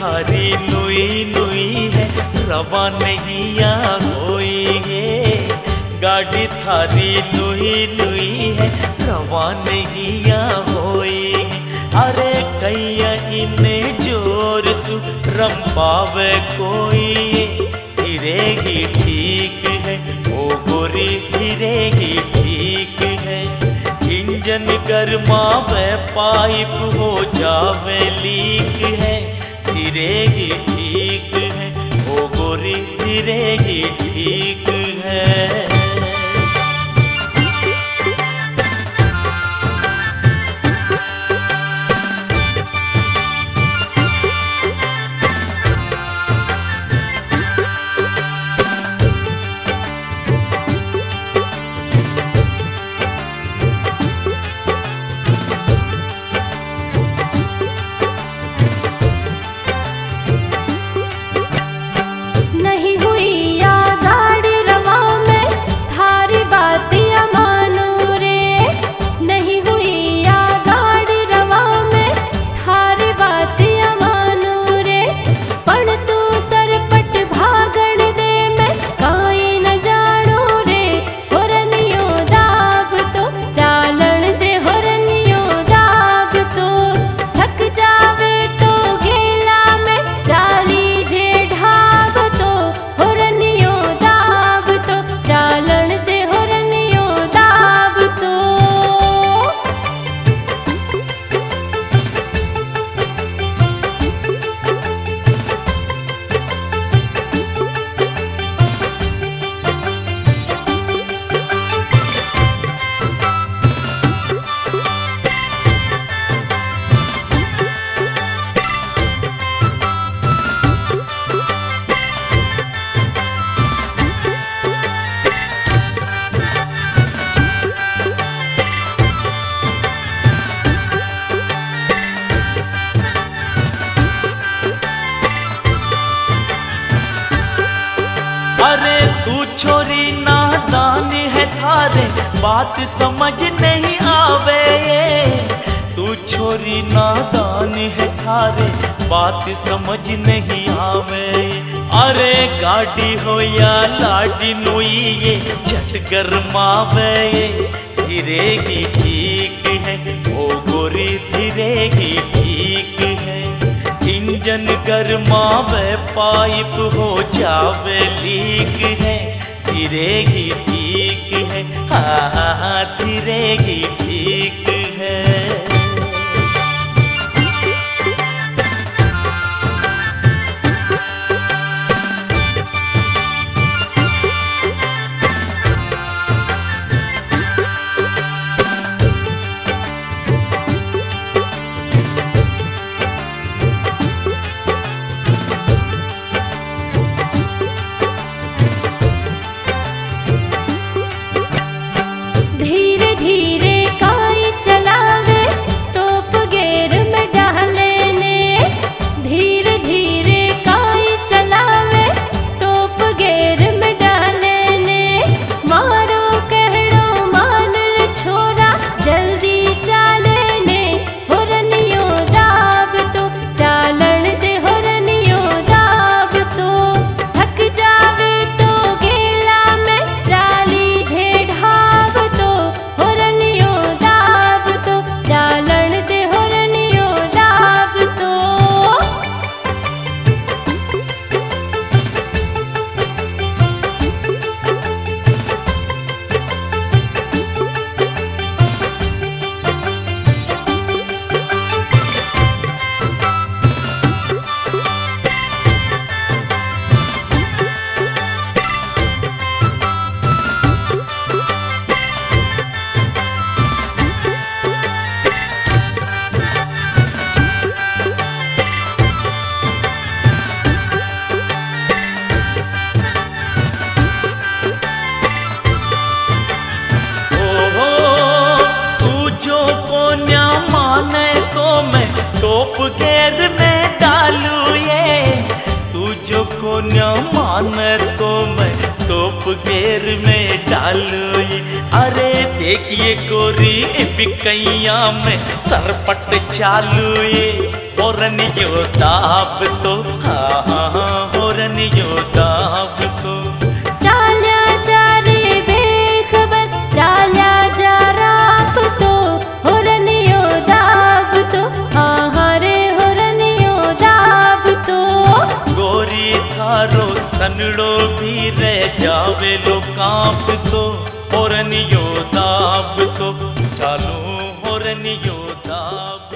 थारी Louis Louis है, रवा नैया होई है। गाड़ी थारी लुई लुई है, रवा नैया होई है। अरे कैया इने जोर सु रंबावे कोई, धीरे ही ठीक है ओ गोरी, धीरे ही ठीक है। इंजन गरमावे पाइप हो जावे लीक है, धीरे ही ठीक है ओ गोरी, धीरे ही ठीक है। अरे तू छोरी नादान है थारे बात समझ नहीं आवे, तू छोरी नादान है थारे बात समझ नहीं आवे। अरे गाड़ी हो या लाडी नोई ये झट गरमावे, धीरे ही ठीक है ओ गोरी, धीरे ही ठीक है। इंजन गरमावे पाइप हो जावे लीक है, धीरे ही ठीक है, हा धीरे ही ठीक है। टोप घेर में डालू ये, तुझो को न माने तो मैं टोप घेर में डालू ये। अरे देखिए गोरी बिकैया में सरपट चालू ये, होरन यो ताप तो, हाँ, होरन यो ताप तो। चाल्या जा रे बेखबर, चाल्या जा राप तो, होरन यो दाब तो, हाँ रे होरन यो दाब तो। गोरी थारो तनड़ो भी रह जावे लो काप तो, होरन यो दाब तो, चालो होरन यो दाब।